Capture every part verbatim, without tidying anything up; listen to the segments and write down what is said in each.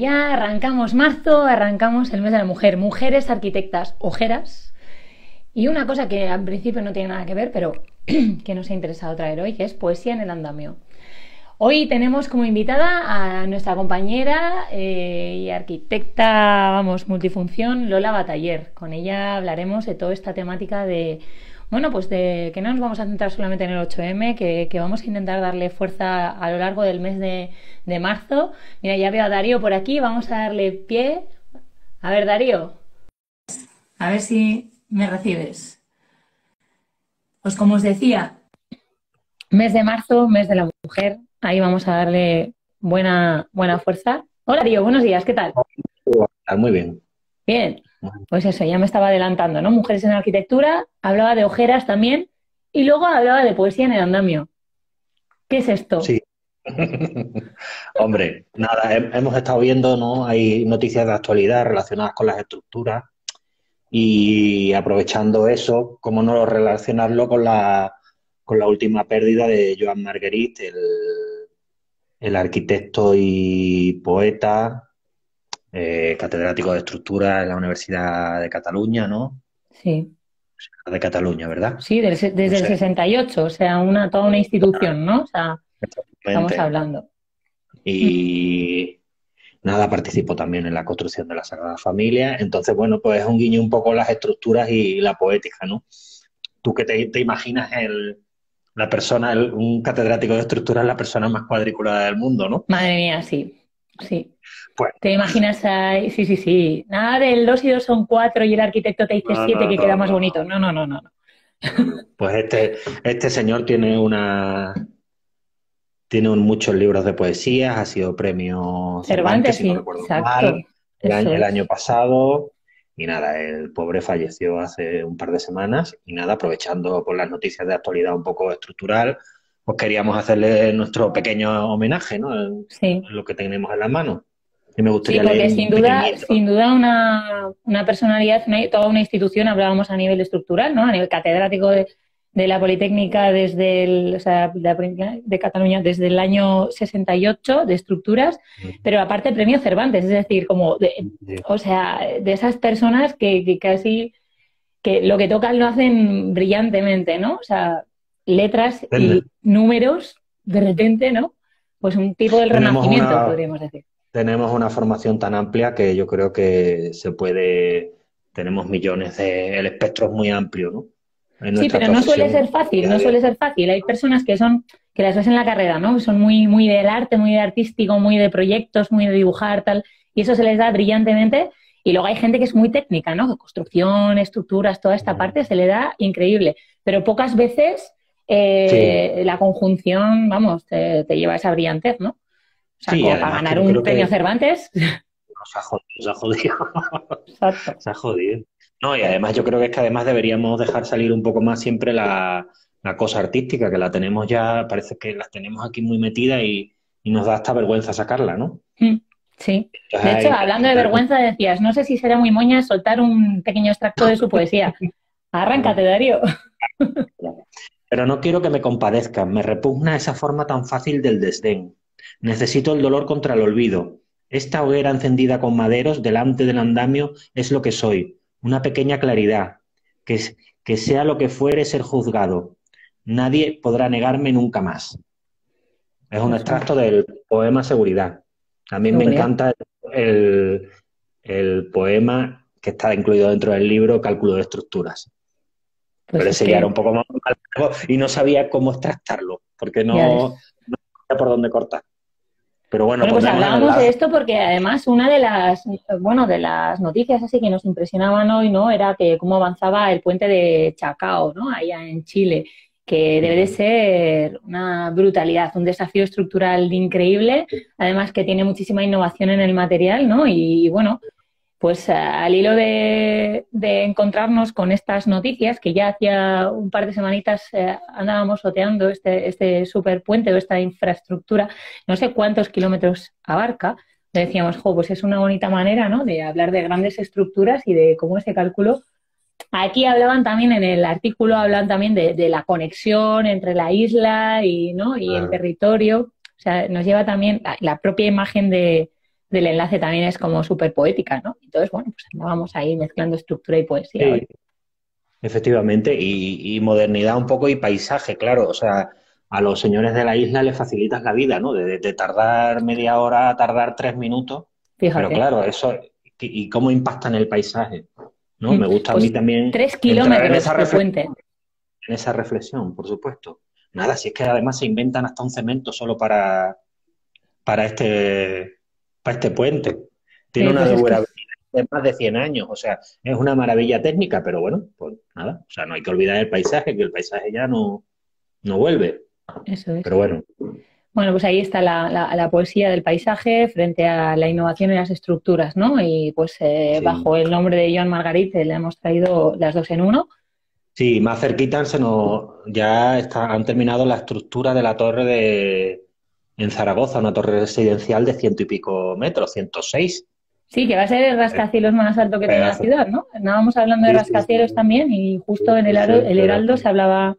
ya arrancamos marzo, arrancamos el mes de la mujer. Mujeres arquitectas ojeras. Y una cosa que al principio no tiene nada que ver, pero que nos ha interesado traer hoy, que es poesía en el andamio. Hoy tenemos como invitada a nuestra compañera eh, y arquitecta, vamos, multifunción, Lola Bataller. Con ella hablaremos de toda esta temática de, bueno, pues de que no nos vamos a centrar solamente en el ocho eme, que, que vamos a intentar darle fuerza a lo largo del mes de, de marzo. Mira, ya veo a Darío por aquí, vamos a darle pie. A ver, Darío. A ver si me recibes. Pues como os decía, mes de marzo, mes de la mujer. Ahí vamos a darle buena, buena fuerza. Hola, Diego, buenos días, ¿qué tal? Muy bien. Bien, pues eso, ya me estaba adelantando, ¿no? Mujeres en arquitectura, hablaba de ojeras también y luego hablaba de poesía en el andamio. ¿Qué es esto? Sí. Hombre, nada, hemos estado viendo, ¿no? Hay noticias de actualidad relacionadas con las estructuras y aprovechando eso, ¿cómo no relacionarlo con la, con la última pérdida de Joan Margarit, el... el arquitecto y poeta, eh, catedrático de estructura en la Universidad de Cataluña, ¿no? Sí. De Cataluña, ¿verdad? Sí, del, desde no sé. el sesenta y ocho, o sea, una toda una institución, ¿no? O sea, estamos hablando. Y mm. nada, participó también en la construcción de la Sagrada Familia. Entonces, bueno, pues es un guiño un poco las estructuras y la poética, ¿no? ¿Tú qué te, te imaginas el... La persona, el, un catedrático de estructura es la persona más cuadriculada del mundo, ¿no? Madre mía, sí, sí. Bueno. ¿Te imaginas? Ahí? Sí, sí, sí. Nada del dos y dos son cuatro y el arquitecto te dice siete no, no, que no, queda no, más no, bonito. No, no, no, no. Pues este, este señor tiene una... Tiene un, muchos libros de poesías, ha sido premio Cervantes, Cervantes sí, si no recuerdo exacto. mal, el año, el año pasado... Y nada, el pobre falleció hace un par de semanas y nada, aprovechando por las noticias de actualidad un poco estructural, pues queríamos hacerle nuestro pequeño homenaje, ¿no? En, sí. en lo que tenemos en las manos. Y me gustaría sí, porque leer sin duda, sin duda una, una personalidad, una, toda una institución, hablábamos a nivel estructural, ¿no? A nivel catedrático de, de la Politécnica desde el, o sea, de, de Cataluña desde el año sesenta y ocho de estructuras, sí. pero aparte premio Cervantes, es decir, como de, sí. o sea, de esas personas que, que casi que lo que tocan lo hacen brillantemente, ¿no? O sea, letras Depende. y números de repente, ¿no? Pues un tipo del tenemos renacimiento, una, podríamos decir. Tenemos una formación tan amplia que yo creo que se puede, tenemos millones de, el espectro es muy amplio, ¿no? Sí, pero no suele ser fácil, no suele ser fácil. Hay personas que son, que las ves en la carrera, ¿no? Son muy, muy del arte, muy de artístico, muy de proyectos, muy de dibujar, tal, y eso se les da brillantemente. Y luego hay gente que es muy técnica, ¿no? Construcción, estructuras, toda esta parte se le da increíble. Pero pocas veces eh, sí. la conjunción, vamos, te, te lleva a esa brillantez, ¿no? O sea, sí, como para ganar un premio que... Cervantes. No, se ha jodido, se ha jodido. Exacto. Se ha jodido. No, y además yo creo que es que además deberíamos dejar salir un poco más siempre la, la cosa artística, que la tenemos ya, parece que las tenemos aquí muy metidas y, y nos da hasta vergüenza sacarla, ¿no? Sí. Entonces, de hecho, hay... hablando de vergüenza decías, no sé si será muy moña soltar un pequeño extracto de su poesía. Arráncate, Darío. Pero no quiero que me compadezcan, me repugna esa forma tan fácil del desdén. Necesito el dolor contra el olvido. Esta hoguera encendida con maderos delante del andamio es lo que soy. Una pequeña claridad, que, que sea lo que fuere ser juzgado. Nadie podrá negarme nunca más. Es un extracto del poema Seguridad. A mí me encanta el, el poema que está incluido dentro del libro Cálculo de Estructuras. Pues pero ese ya era un poco más largo y no sabía cómo extractarlo, porque no, no sabía por dónde cortar. Pero bueno, bueno pues hablábamos de esto porque además una de las bueno de las noticias así que nos impresionaban hoy, ¿no? Era que cómo avanzaba el puente de Chacao, ¿no? Allá en Chile, que debe de ser una brutalidad, un desafío estructural increíble, además que tiene muchísima innovación en el material, ¿no? Y bueno, pues al hilo de, de encontrarnos con estas noticias, que ya hacía un par de semanitas eh, andábamos soteando este, este superpuente o esta infraestructura, no sé cuántos kilómetros abarca, decíamos, jo, pues es una bonita manera, ¿no?, de hablar de grandes estructuras y de cómo se calculó. Aquí hablaban también, en el artículo, hablan también de, de la conexión entre la isla y, ¿no? y claro. el territorio. O sea, nos lleva también la, la propia imagen de... del enlace también es como súper poética, ¿no? Entonces, bueno, pues andábamos ahí mezclando estructura y poesía. Sí, efectivamente, y, y modernidad un poco y paisaje, claro, o sea, a los señores de la isla les facilitas la vida, ¿no? De, de, de tardar media hora a tardar tres minutos. Fíjate. Pero claro, eso, y, y cómo impacta en el paisaje, ¿no? Me gusta pues a mí también... Tres kilómetros de puente. En esa reflexión, por supuesto. Nada, si es que además se inventan hasta un cemento solo para, para este... para este puente. Tiene sí, una durabilidad de más de cien años, o sea, es una maravilla técnica, pero bueno, pues nada, o sea, no hay que olvidar el paisaje, que el paisaje ya no, no vuelve. Eso es. Pero bueno. Bueno, pues ahí está la, la, la poesía del paisaje frente a la innovación en las estructuras, ¿no? Y pues eh, sí. Bajo el nombre de Joan Margarit le hemos traído las dos en uno. Sí, más cerquita se nos, ya está, han terminado la estructura de la torre de... en Zaragoza, una torre residencial de ciento y pico metros, ciento seis. Sí, que va a ser el rascacielos más alto que tiene la ciudad, ¿no? Estábamos hablando de rascacielos sí, sí, también y justo en el, el Heraldo se hablaba,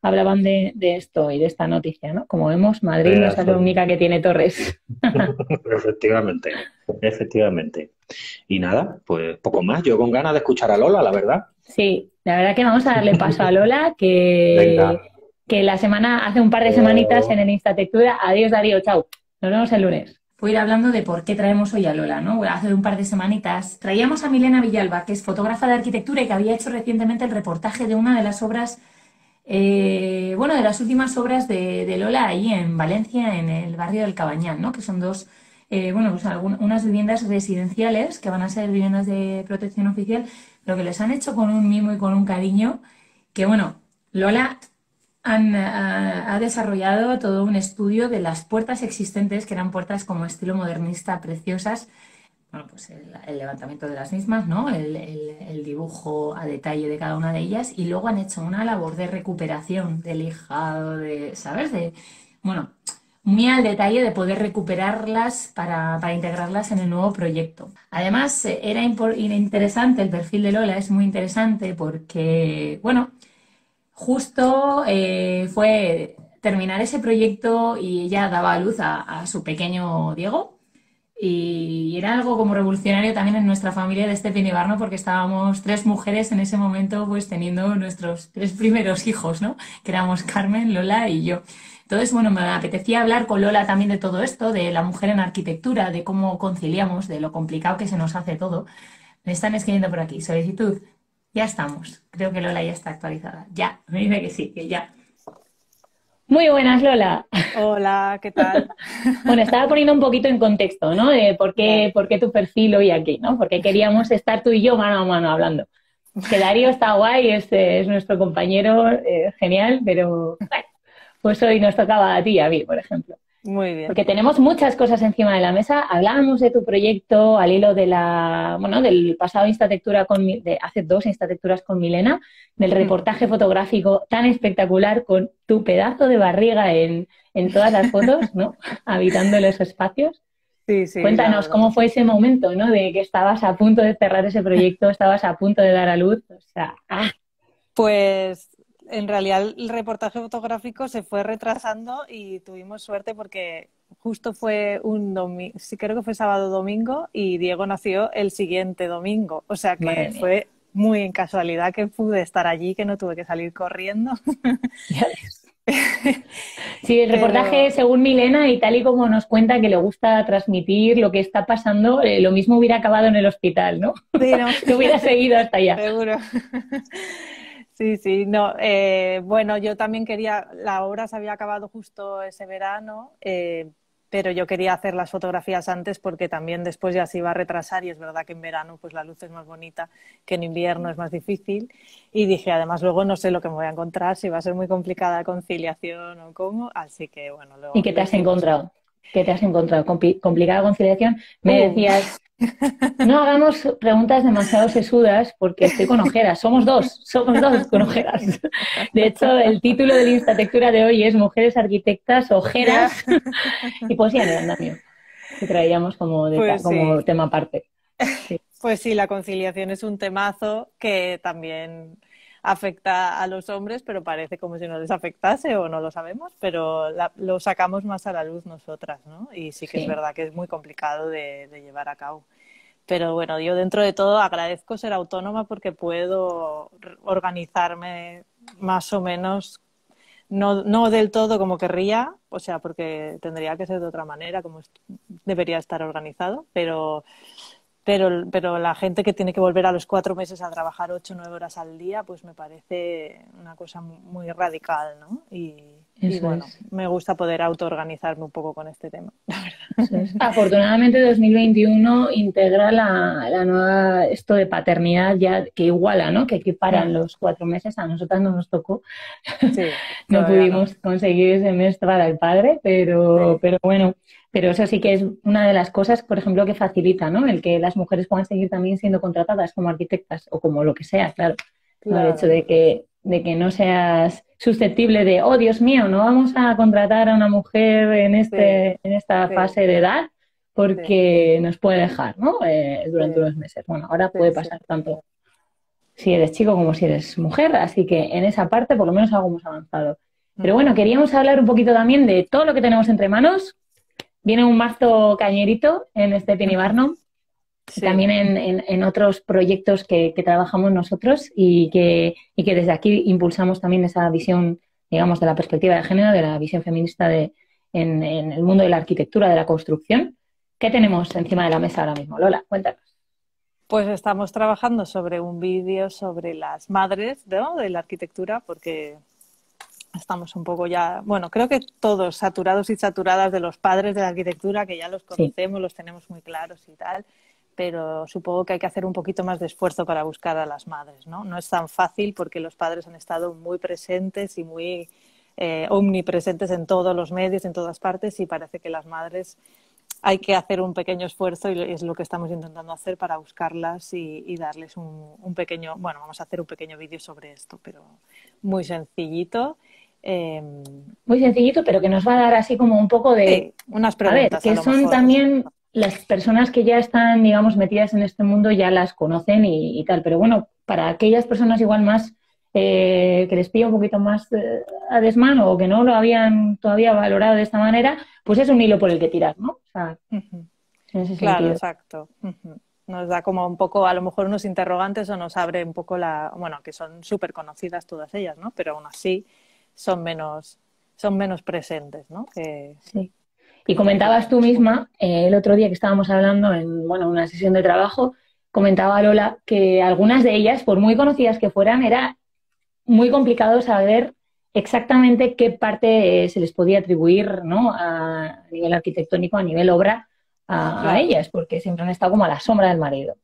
hablaban de, de esto y de esta noticia, ¿no? Como vemos, Madrid no es la única que tiene torres. Efectivamente, efectivamente. Y nada, pues poco más. Yo con ganas de escuchar a Lola, la verdad. Sí, la verdad que vamos a darle paso a Lola, que... Venga. Que la semana, hace un par de semanitas en el Instatectura. Adiós, Darío, chao. Nos vemos el lunes. Voy a ir hablando de por qué traemos hoy a Lola, ¿no? Hace un par de semanitas traíamos a Milena Villalba, que es fotógrafa de arquitectura y que había hecho recientemente el reportaje de una de las obras, eh, bueno, de las últimas obras de, de Lola ahí en Valencia, en el barrio del Cabanyal, ¿no? Que son dos, eh, bueno, pues algunas, unas viviendas residenciales que van a ser viviendas de protección oficial, pero que les han hecho con un mimo y con un cariño que, bueno, Lola... Han, ha, ha desarrollado todo un estudio de las puertas existentes, que eran puertas como estilo modernista preciosas, bueno, pues el, el levantamiento de las mismas, ¿no? El, el, el dibujo a detalle de cada una de ellas, y luego han hecho una labor de recuperación, de lijado, de, ¿sabes? De, bueno, muy al detalle de poder recuperarlas para, para integrarlas en el nuevo proyecto. Además, era interesante, el perfil de Lola es muy interesante porque, bueno... Justo eh, fue terminar ese proyecto y ella daba a luz a, a su pequeño Diego, y era algo como revolucionario también en nuestra familia de Stepienybarno, porque estábamos tres mujeres en ese momento pues teniendo nuestros tres primeros hijos, ¿no? Que éramos Carmen, Lola y yo. Entonces, bueno, me apetecía hablar con Lola también de todo esto, de la mujer en arquitectura, de cómo conciliamos, de lo complicado que se nos hace todo. Me están escribiendo por aquí, solicitud. Ya estamos. Creo que Lola ya está actualizada. Ya, me dice que sí, que ya. Muy buenas, Lola. Hola, ¿qué tal? Bueno, estaba poniendo un poquito en contexto, ¿no? De por qué, por qué tu perfil hoy aquí, ¿no? Porque queríamos estar tú y yo mano a mano hablando. Que Darío está guay, es, es nuestro compañero, eh, genial, pero bueno, pues hoy nos tocaba a ti, a mí, por ejemplo. Muy bien. Porque tenemos muchas cosas encima de la mesa. Hablábamos de tu proyecto al hilo de la, bueno, del pasado Instatectura con, de hace dos Instatecturas con Milena, del reportaje fotográfico tan espectacular con tu pedazo de barriga en, en todas las fotos, ¿no? Habitando los espacios. Sí, sí. Cuéntanos cómo fue ese momento, ¿no? De que estabas a punto de cerrar ese proyecto, estabas a punto de dar a luz. O sea, ¡ah! Pues... En realidad el reportaje fotográfico se fue retrasando y tuvimos suerte porque justo fue un domingo, sí, creo que fue sábado domingo, y Diego nació el siguiente domingo. O sea que Madre fue mía. Muy en casualidad que pude estar allí, que no tuve que salir corriendo. Sí, el reportaje, Pero... según Milena, y tal y como nos cuenta que le gusta transmitir lo que está pasando, eh, lo mismo hubiera acabado en el hospital, ¿no? Sí, no. Te hubiera seguido hasta allá. Seguro. Sí, sí, no, eh, bueno, yo también quería, la obra se había acabado justo ese verano, eh, pero yo quería hacer las fotografías antes porque también después ya se iba a retrasar, y es verdad que en verano pues la luz es más bonita, que en invierno es más difícil, y dije, además luego no sé lo que me voy a encontrar, si va a ser muy complicada la conciliación o cómo, así que bueno. Luego ¿Y qué te has encontrado? ¿Qué te has encontrado? Compl- complicada conciliación, me uh. decías... No hagamos preguntas demasiado sesudas porque estoy con ojeras. Somos dos, somos dos con ojeras. De hecho, el título de la Instatectura de hoy es Mujeres Arquitectas, Ojeras y Poesía en el andamio, que traíamos como, de, pues como sí. tema aparte. Sí. Pues sí, la conciliación es un temazo que también... afecta a los hombres, pero parece como si no les afectase o no lo sabemos, pero la, lo sacamos más a la luz nosotras, ¿no? Y sí que sí. es verdad que es muy complicado de, de llevar a cabo. Pero bueno, yo dentro de todo agradezco ser autónoma porque puedo organizarme más o menos, no, no del todo como querría, o sea, porque tendría que ser de otra manera, como debería estar organizado, pero... Pero, pero la gente que tiene que volver a los cuatro meses a trabajar ocho o nueve horas al día, pues me parece una cosa muy radical, ¿no? Y, y bueno, es. me gusta poder autoorganizarme un poco con este tema, la verdad. Es. Afortunadamente dos mil veintiuno integra la, la nueva, esto de paternidad ya que iguala, ¿no? Que equiparan los cuatro meses, a nosotras no nos tocó. Sí, no pudimos no. conseguir ese mes para el padre, pero, sí. pero bueno... Pero eso sí que es una de las cosas, por ejemplo, que facilita, ¿no? El que las mujeres puedan seguir también siendo contratadas como arquitectas o como lo que sea, claro. claro. El hecho de que, de que no seas susceptible de, oh, Dios mío, no vamos a contratar a una mujer en, este, sí. en esta sí. fase de edad porque sí. nos puede dejar, ¿no? Eh, durante sí. unos meses. Bueno, ahora sí, puede pasar sí. tanto si eres chico como si eres mujer, así que en esa parte por lo menos algo hemos avanzado. Pero bueno, queríamos hablar un poquito también de todo lo que tenemos entre manos. Viene un mazo cañerito en Stepienybarno, sí. también en, en, en otros proyectos que, que trabajamos nosotros y que, y que desde aquí impulsamos también esa visión, digamos, de la perspectiva de género, de la visión feminista de, en, en el mundo de la arquitectura, de la construcción. ¿Qué tenemos encima de la mesa ahora mismo? Lola, cuéntanos. Pues estamos trabajando sobre un vídeo sobre las madres, ¿no?, de la arquitectura, porque... Estamos un poco ya, bueno, creo que todos saturados y saturadas de los padres de la arquitectura, que ya los conocemos, sí. los tenemos muy claros y tal, pero supongo que hay que hacer un poquito más de esfuerzo para buscar a las madres, ¿no? No es tan fácil porque los padres han estado muy presentes y muy eh, omnipresentes en todos los medios, en todas partes, y parece que las madres hay que hacer un pequeño esfuerzo y es lo que estamos intentando hacer para buscarlas y, y darles un, un pequeño, bueno, vamos a hacer un pequeño vídeo sobre esto, pero muy sencillito. Eh, Muy sencillito, pero que nos va a dar así como un poco de... Sí, unas preguntas. A ver, que a son mejor, también las personas que ya están, digamos, metidas en este mundo, ya las conocen y, y tal. Pero bueno, para aquellas personas igual más, eh, que les pilla un poquito más eh, a desmano o que no lo habían todavía valorado de esta manera, pues es un hilo por el que tirar, ¿no? O sea, uh-huh. en ese claro, sentido. Exacto. Uh-huh. Nos da como un poco, a lo mejor unos interrogantes o nos abre un poco la... Bueno, que son súper conocidas todas ellas, ¿no? Pero aún así... son menos son menos presentes, ¿no? Que... Sí. Y comentabas tú misma, eh, el otro día que estábamos hablando en bueno, una sesión de trabajo, comentaba Lola que algunas de ellas, por muy conocidas que fueran, era muy complicado saber exactamente qué parte eh, se les podía atribuir, ¿no?, a nivel arquitectónico, a nivel obra, a, claro. a ellas, porque siempre han estado como a la sombra del marido.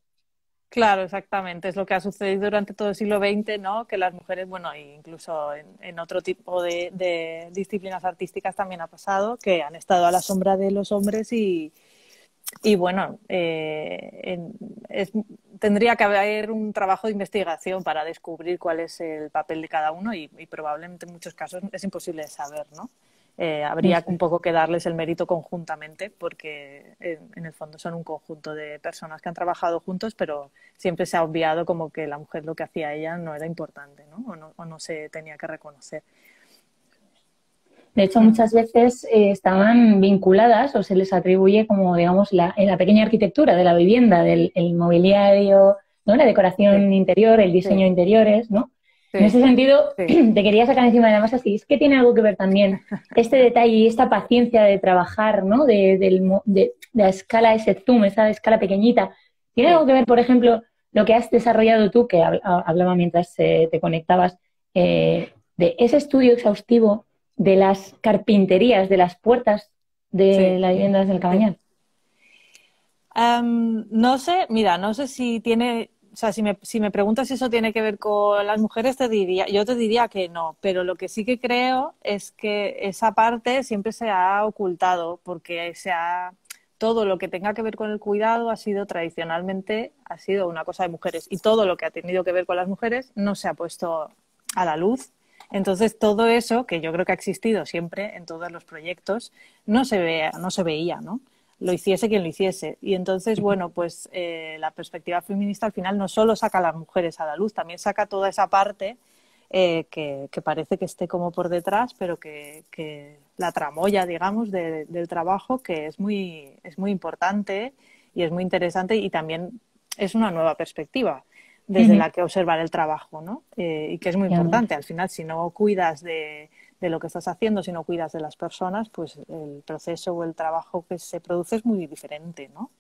Claro, exactamente. Es lo que ha sucedido durante todo el siglo veinte, ¿no? Que las mujeres, bueno, incluso en, en otro tipo de, de disciplinas artísticas también ha pasado, que han estado a la sombra de los hombres y, y bueno, eh, en, es, tendría que haber un trabajo de investigación para descubrir cuál es el papel de cada uno y, y probablemente en muchos casos es imposible de saber, ¿no? Eh, habría un poco que darles el mérito conjuntamente porque en, en el fondo son un conjunto de personas que han trabajado juntos, pero siempre se ha obviado como que la mujer lo que hacía ella no era importante, ¿no? O no, o no se tenía que reconocer. De hecho, muchas veces eh, estaban vinculadas o se les atribuye como, digamos, la, en la pequeña arquitectura de la vivienda, del el mobiliario, ¿no?, la decoración sí. interior, el diseño sí. de interiores, ¿no? Sí, en ese sentido, sí. te quería sacar encima de la masa, si es que tiene algo que ver también este detalle y esta paciencia de trabajar, ¿no?, de, de, de, de la escala ese zoom, esa escala pequeñita. ¿Tiene sí. algo que ver, por ejemplo, lo que has desarrollado tú, que hablaba mientras eh, te conectabas, eh, de ese estudio exhaustivo de las carpinterías, de las puertas de sí. las viviendas del Cabanyal? Um, no sé, mira, no sé si tiene... O sea, si me, si me preguntas si eso tiene que ver con las mujeres, te diría, yo te diría que no, pero lo que sí que creo es que esa parte siempre se ha ocultado porque se ha, todo lo que tenga que ver con el cuidado ha sido tradicionalmente ha sido una cosa de mujeres y todo lo que ha tenido que ver con las mujeres no se ha puesto a la luz. Entonces todo eso, que yo creo que ha existido siempre en todos los proyectos, no se ve, no se veía, ¿no? lo hiciese quien lo hiciese. Y entonces, bueno, pues eh, la perspectiva feminista al final no solo saca a las mujeres a la luz, también saca toda esa parte eh, que, que parece que esté como por detrás, pero que, que la tramoya, digamos, de, del trabajo, que es muy, es muy importante y es muy interesante, y también es una nueva perspectiva desde uh-huh. la que observar el trabajo, ¿no? Eh, y que es muy importante. Al final, si no cuidas de, de lo que estás haciendo, si no cuidas de las personas, pues el proceso o el trabajo que se produce es muy diferente, ¿no?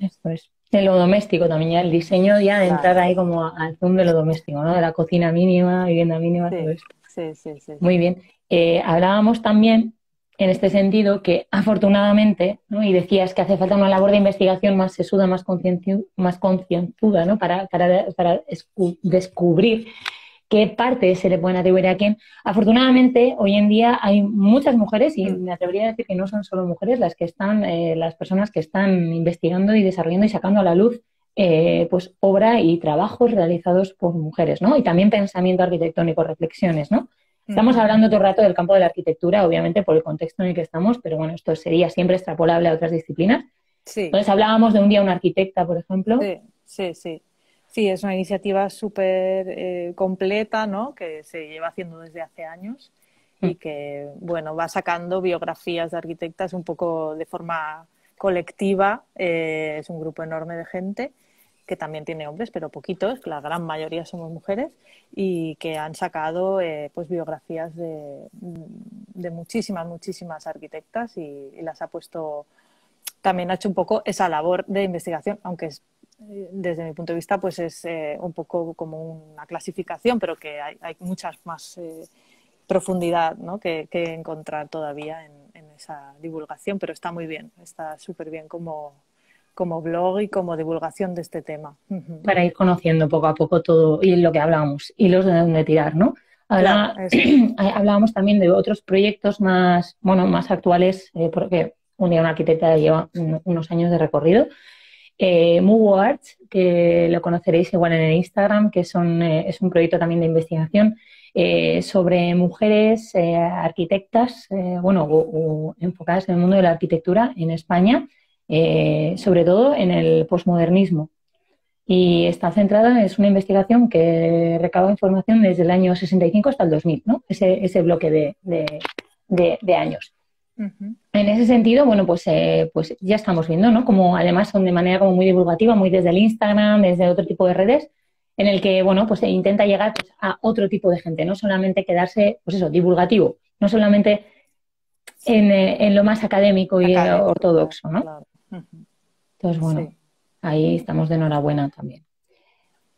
Esto es. De lo doméstico también, ya el diseño, ya de claro. entrar ahí como al zoom de lo doméstico, ¿no? De la cocina mínima, vivienda mínima, sí, todo esto. Sí, sí, sí. Muy bien. Eh, hablábamos también, en este sentido, que afortunadamente, ¿no? Y decías que hace falta una labor de investigación más sesuda, más concienzuda, ¿no? Para, para, para descubrir qué partes se le pueden atribuir a quién. Afortunadamente, hoy en día hay muchas mujeres, y me atrevería a decir que no son solo mujeres las que están, eh, las personas que están investigando y desarrollando y sacando a la luz eh, pues obra y trabajos realizados por mujeres, ¿no? Y también pensamiento arquitectónico, reflexiones, ¿no? Estamos hablando todo el rato del campo de la arquitectura, obviamente por el contexto en el que estamos, pero bueno, esto sería siempre extrapolable a otras disciplinas. Sí. Entonces hablábamos de Un día una arquitecta, por ejemplo. Sí, sí, sí. Sí, es una iniciativa súper eh, completa, ¿no? Que se lleva haciendo desde hace años y que, bueno, va sacando biografías de arquitectas un poco de forma colectiva. Eh, es un grupo enorme de gente, que también tiene hombres, pero poquitos, la gran mayoría somos mujeres, y que han sacado eh, pues biografías de, de muchísimas, muchísimas arquitectas y, y las ha puesto, también ha hecho un poco esa labor de investigación, aunque es, desde mi punto de vista pues es eh, un poco como una clasificación, pero que hay, hay muchas más eh, profundidad, ¿no? que, que encontrar todavía en, en esa divulgación, pero está muy bien, está súper bien como... como blog y como divulgación de este tema. Uh-huh. Para ir conociendo poco a poco todo y lo que hablábamos, hilos de dónde tirar, ¿no? Ahora, claro, hablábamos también de otros proyectos más, bueno, más actuales, eh, porque Un día una arquitecta lleva un, unos años de recorrido. Eh, Mugo Arts, que lo conoceréis igual en el Instagram, que son, eh, es un proyecto también de investigación eh, sobre mujeres eh, arquitectas, eh, bueno, o, o enfocadas en el mundo de la arquitectura en España, Eh, sobre todo en el posmodernismo, y está centrada, es una investigación que recaba información desde el año sesenta y cinco hasta el dos mil, ¿no? Ese, ese bloque de, de, de, de años. Uh-huh. En ese sentido, bueno, pues, eh, pues ya estamos viendo, ¿no? Como además son de manera como muy divulgativa, muy desde el Instagram, desde otro tipo de redes, en el que, bueno, pues intenta llegar pues, a otro tipo de gente, no solamente quedarse, pues eso, divulgativo, no solamente en, en lo más académico y académico, ortodoxo, ¿no? Claro. Entonces, bueno, sí, ahí estamos de enhorabuena también.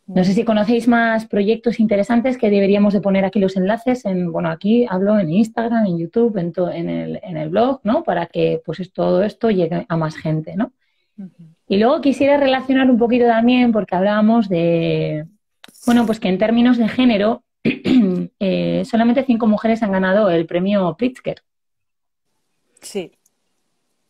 No sé si conocéis más proyectos interesantes que deberíamos de poner aquí los enlaces. En, bueno, aquí hablo en Instagram, en YouTube, en, to, en, el, en el blog, ¿no? Para que pues todo esto llegue a más gente, ¿no? Uh-huh. Y luego quisiera relacionar un poquito también, porque hablábamos de, bueno, pues que en términos de género, eh, solamente cinco mujeres han ganado el premio Pritzker. Sí.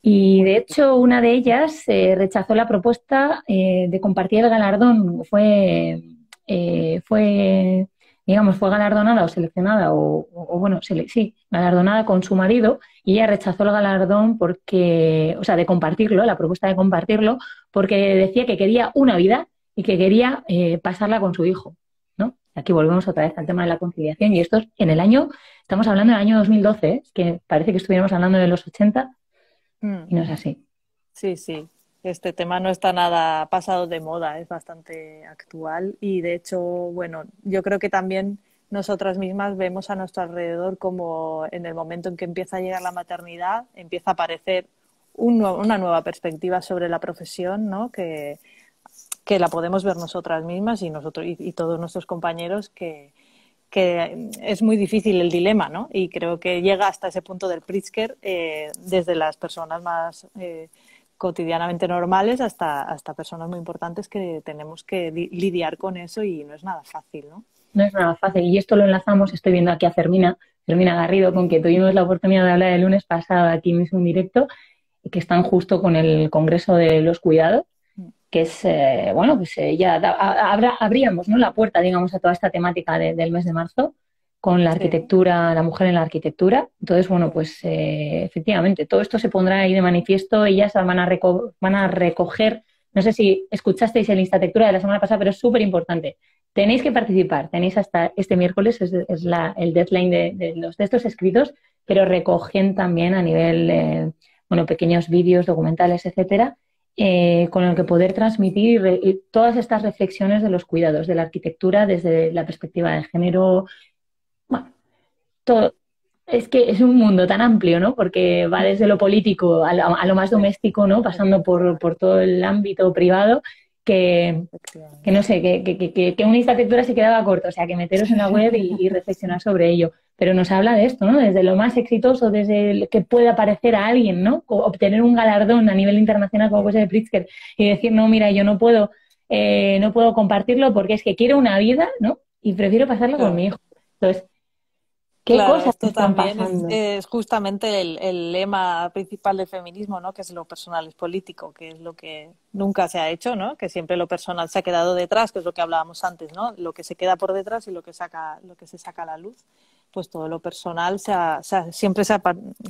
Y, de hecho, una de ellas eh, rechazó la propuesta eh, de compartir el galardón. Fue, eh, fue digamos, fue galardonada o seleccionada, o, o, o bueno, se, sí, galardonada con su marido, y ella rechazó el galardón porque, o sea, de compartirlo, la propuesta de compartirlo, porque decía que quería una vida y que quería eh, pasarla con su hijo, ¿no? Aquí volvemos otra vez al tema de la conciliación, y esto es en el año, estamos hablando del año dos mil doce, ¿eh? Que parece que estuviéramos hablando de los ochenta, y no es así. Sí, sí. Este tema no está nada pasado de moda, es bastante actual y, de hecho, bueno, yo creo que también nosotras mismas vemos a nuestro alrededor como en el momento en que empieza a llegar la maternidad, empieza a aparecer un nuevo, una nueva perspectiva sobre la profesión, ¿no? Que, que la podemos ver nosotras mismas y, nosotros, y, y todos nuestros compañeros que... que es muy difícil el dilema, ¿no? Y creo que llega hasta ese punto del Pritzker eh, desde las personas más eh, cotidianamente normales hasta, hasta personas muy importantes que tenemos que li lidiar con eso y no es nada fácil, ¿no? No es nada fácil. Y esto lo enlazamos, estoy viendo aquí a Fermina, Fermina Garrido, con que tuvimos la oportunidad de hablar el lunes pasado aquí mismo en directo, que están justo con el Congreso de los Cuidados, que es, eh, bueno, pues eh, ya da, a, a, abríamos, ¿no?, la puerta, digamos, a toda esta temática de, del mes de marzo con la arquitectura, la mujer en la arquitectura. Entonces, bueno, pues eh, efectivamente, todo esto se pondrá ahí de manifiesto. Ellas van a, reco van a recoger, no sé si escuchasteis el Instatectura de la semana pasada, pero es súper importante. Tenéis que participar, tenéis hasta este miércoles, es, es la, el deadline de, de los textos escritos, pero recogen también a nivel, eh, bueno, pequeños vídeos, documentales, etcétera, eh, con el que poder transmitir re todas estas reflexiones de los cuidados, de la arquitectura desde la perspectiva de género. Todo. Es que es un mundo tan amplio, ¿no? Porque va desde lo político a lo, a lo más doméstico, ¿no? Pasando por, por todo el ámbito privado, que, que no sé, que, que, que, que una Instatectura se quedaba corto. O sea, que meteros en la web y, y reflexionar sobre ello. Pero nos habla de esto, ¿no? Desde lo más exitoso, desde el que pueda parecer a alguien, ¿no? Obtener un galardón a nivel internacional como puede ser el Pritzker y decir, no, mira, yo no puedo, eh, no puedo compartirlo porque es que quiero una vida, ¿no? Y prefiero pasarla con mi hijo. Entonces, ¿qué claro, cosas esto también es, es justamente el, el lema principal del feminismo, ¿no? Que es lo personal es político, que es lo que nunca se ha hecho, ¿no? Que siempre lo personal se ha quedado detrás, que es lo que hablábamos antes, ¿no? Lo que se queda por detrás y lo que saca, lo que se saca a la luz, pues todo lo personal se ha, se ha, siempre se ha,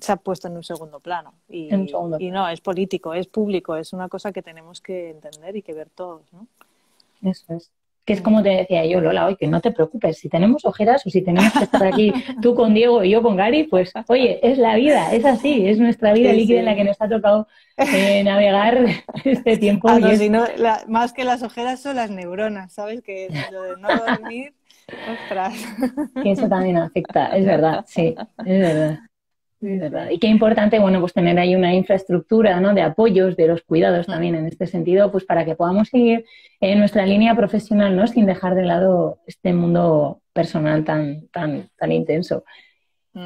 se ha puesto en un segundo plano y, en segundo. Y no es político, es público, es una cosa que tenemos que entender y que ver todos, ¿no? Eso es. Que es como te decía yo, Lola, hoy, que no te preocupes, si tenemos ojeras o si tenemos que estar aquí tú con Diego y yo con Gary, pues oye, es la vida, es así, es nuestra vida sí, líquida sí. en la que nos ha tocado eh, navegar este tiempo. Ah, no, es... sino, la, más que las ojeras son las neuronas, ¿sabes? Que lo de no dormir, ostras. Que eso también afecta, es verdad, sí, es verdad. Es verdad. Y qué importante, bueno, pues tener ahí una infraestructura, ¿no? De apoyos, de los cuidados también en este sentido, pues para que podamos seguir en nuestra línea profesional, ¿no? Sin dejar de lado este mundo personal tan, tan, tan intenso.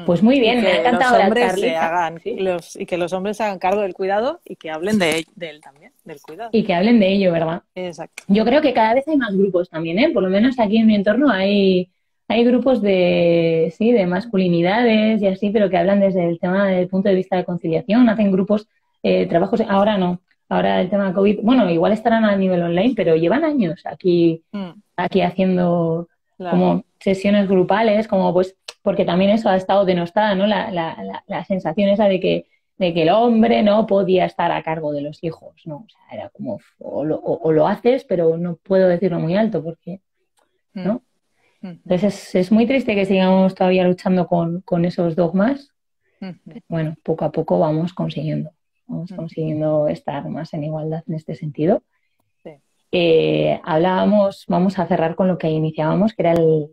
Pues muy bien, me ha encantado los hombres se hagan, ¿sí? los, y que los hombres se hagan cargo del cuidado y que hablen de, de él también, del cuidado. Y que hablen de ello, ¿verdad? Exacto. Yo creo que cada vez hay más grupos también, ¿eh? Por lo menos aquí en mi entorno hay... Hay grupos de, sí, de masculinidades y así, pero que hablan desde el tema del punto de vista de conciliación, hacen grupos, eh, trabajos, ahora no, ahora el tema COVID, bueno, igual estarán a nivel online, pero llevan años aquí, mm. aquí haciendo claro. como sesiones grupales, como pues, porque también eso ha estado denostada, ¿no? La, la, la, la sensación esa de que, de que el hombre no podía estar a cargo de los hijos, ¿no? O sea, era como, o lo, o, o lo haces, pero no puedo decirlo muy alto, porque, mm. ¿no? Entonces es, es muy triste que sigamos todavía luchando con, con esos dogmas. Pero bueno, poco a poco vamos consiguiendo, vamos consiguiendo estar más en igualdad en este sentido. Sí. Eh, hablábamos, vamos a cerrar con lo que iniciábamos, que era el,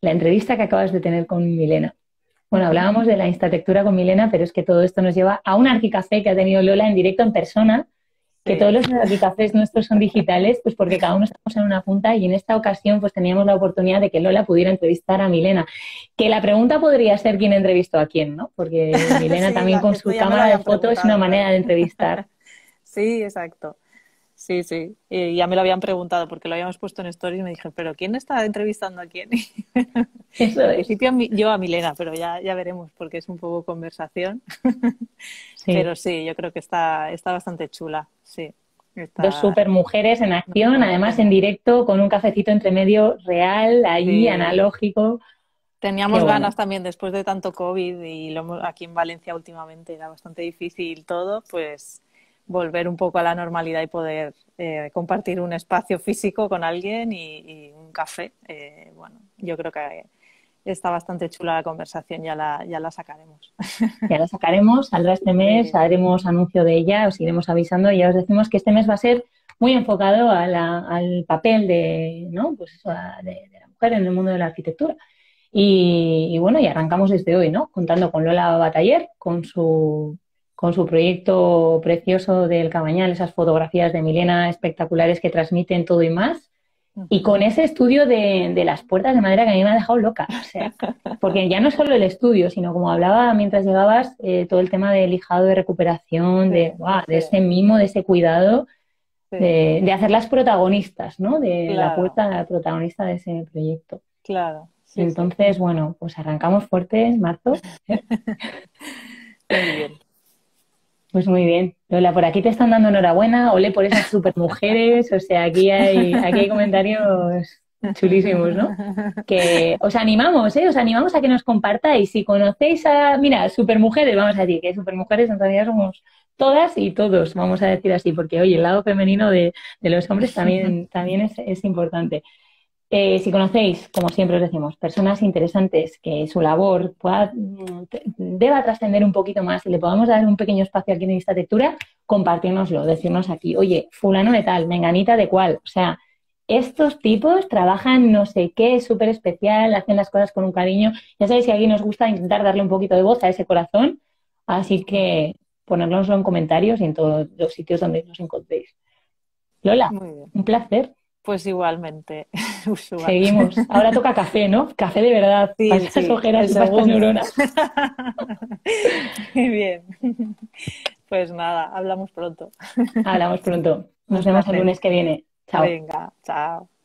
la entrevista que acabas de tener con Milena. Bueno, hablábamos de la Instatectura con Milena, pero es que todo esto nos lleva a un Arquicafé que ha tenido Lola en directo, en persona, que todos los Arquicafés nuestros son digitales, pues porque cada uno estamos en una punta y en esta ocasión pues teníamos la oportunidad de que Lola pudiera entrevistar a Milena. Que la pregunta podría ser quién entrevistó a quién, ¿no? Porque Milena sí, también la, con su cámara de foto es una manera de entrevistar. Sí, exacto. Sí, sí. Y ya me lo habían preguntado porque lo habíamos puesto en Stories y me dije, ¿pero quién está entrevistando a quién? Eso es. En principio yo a Milena, pero ya, ya veremos porque es un poco conversación. Sí. Pero sí, yo creo que está, está bastante chula. Sí, está... Dos super mujeres en acción, además en directo, con un cafecito entre medio real, ahí, sí. analógico. Teníamos bueno. ganas también después de tanto COVID y lo, aquí en Valencia últimamente era bastante difícil todo, pues... volver un poco a la normalidad y poder eh, compartir un espacio físico con alguien y, y un café. Eh, bueno, yo creo que está bastante chula la conversación, ya la, ya la sacaremos. Ya la sacaremos, saldrá este mes, haremos anuncio de ella, os iremos avisando y ya os decimos que este mes va a ser muy enfocado a la, al papel de, ¿no? Pues eso, a, de, de la mujer en el mundo de la arquitectura. Y, y bueno, y arrancamos desde hoy, ¿no? Contando con Lola Bataller, con su... con su proyecto precioso del Cabanyal, esas fotografías de Milena espectaculares que transmiten todo y más, y con ese estudio de, de las puertas de madera que a mí me ha dejado loca, o sea, porque ya no solo el estudio, sino como hablaba mientras llegabas, eh, todo el tema de lijado, de recuperación, de, wow, de ese mimo, de ese cuidado, de, de hacerlas protagonistas, ¿no? De claro. la puerta la protagonista de ese proyecto. Claro. Sí, entonces, sí. bueno, pues arrancamos fuerte en marzo. Muy bien. Pues muy bien. Lola, por aquí te están dando enhorabuena, olé por esas supermujeres, o sea, aquí hay, aquí hay comentarios chulísimos, ¿no? Que os animamos, ¿eh? Os animamos a que nos compartáis. Si conocéis a, mira, supermujeres, vamos a decir que supermujeres en realidad somos todas y todos, vamos a decir así, porque, oye, el lado femenino de, de los hombres también, también es, es importante. Eh, si conocéis, como siempre os decimos, personas interesantes que su labor pueda, deba trascender un poquito más y le podamos dar un pequeño espacio aquí en Instatectura, compartirnoslo, decirnos aquí, oye, fulano de tal, menganita de cual, o sea, estos tipos trabajan no sé qué, es súper especial, hacen las cosas con un cariño. Ya sabéis que aquí nos gusta intentar darle un poquito de voz a ese corazón, así que ponérnoslo en comentarios y en todos los sitios donde nos encontréis. Lola, un placer. Pues igualmente, usual. Seguimos. Ahora toca café, ¿no? Café de verdad. Sí, para esas sí, ojeras, para estas neuronas. Muy bien. Pues nada, hablamos pronto. Hablamos pronto. Nos vemos el lunes que viene. Chao. Venga, chao.